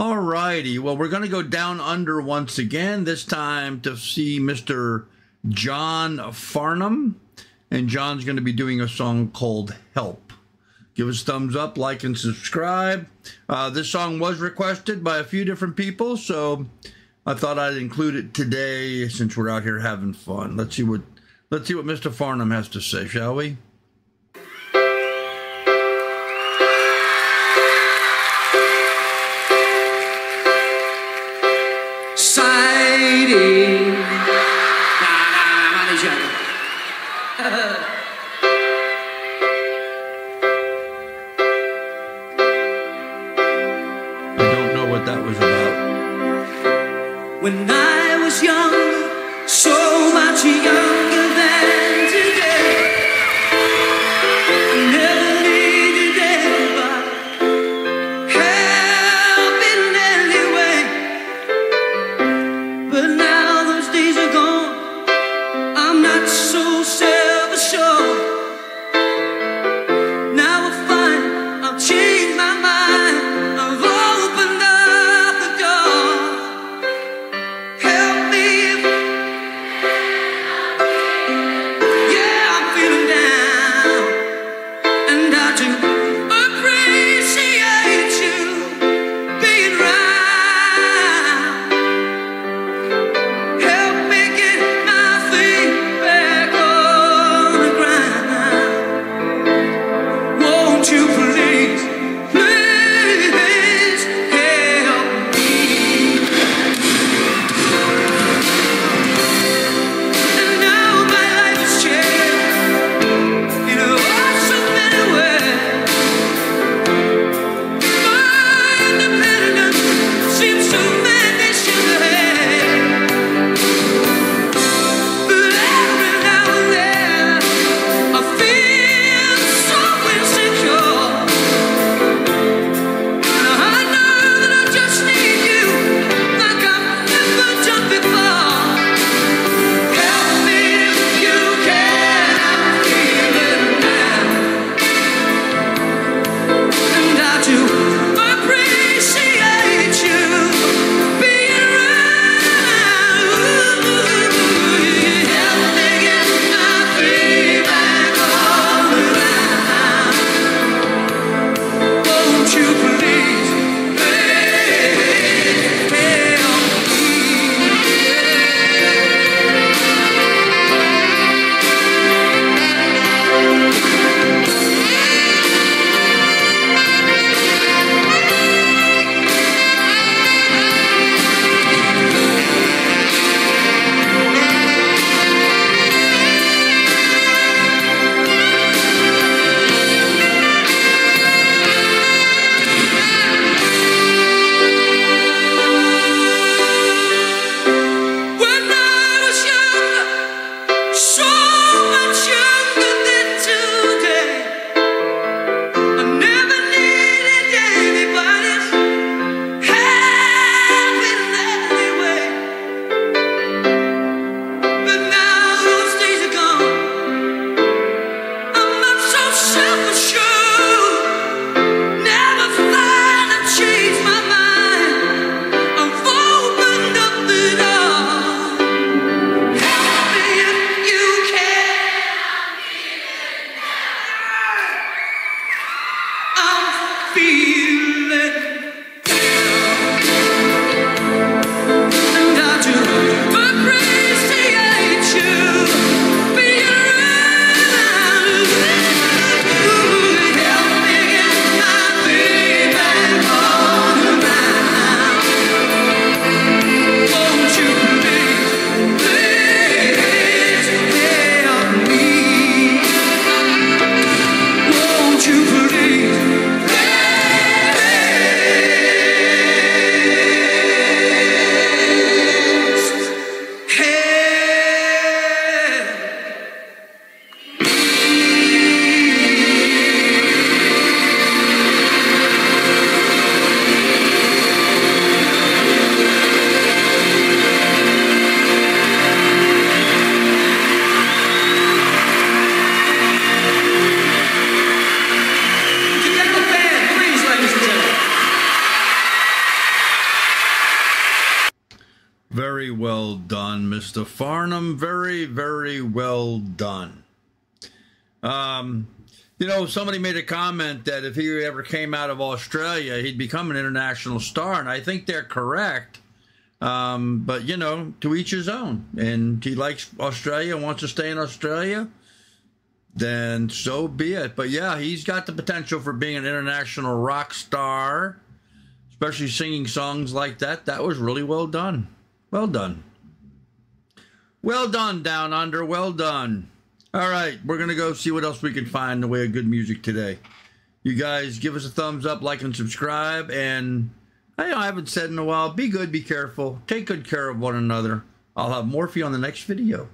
All righty. Well, we're going to go down under once again, this time to see Mr. John Farnham. And John's going to be doing a song called Help. Give us thumbs up, like, and subscribe. This song was requested by a few different people, so I thought I'd include it today since we're out here having fun. Let's see what Mr. Farnham has to say, shall we? Siding. I don't know what that was about. When I was young, so much younger than today, I never needed anybody help in any way. But now those days are gone, I'm not so self-assured. Very well done, Mr. Farnham. Very, very well done. You know, somebody made a comment that if he ever came out of Australia, he'd become an international star, and I think they're correct. But, you know, to each his own. And he likes Australia, wants to stay in Australia, then so be it. But, yeah, he's got the potential for being an international rock star, especially singing songs like that. That was really well done. Well done. Well done, Down Under. Well done. All right, we're going to go see what else we can find in the way of good music today. You guys give us a thumbs up, like, and subscribe. And I haven't said in a while, be good, be careful, take good care of one another. I'll have more for you on the next video.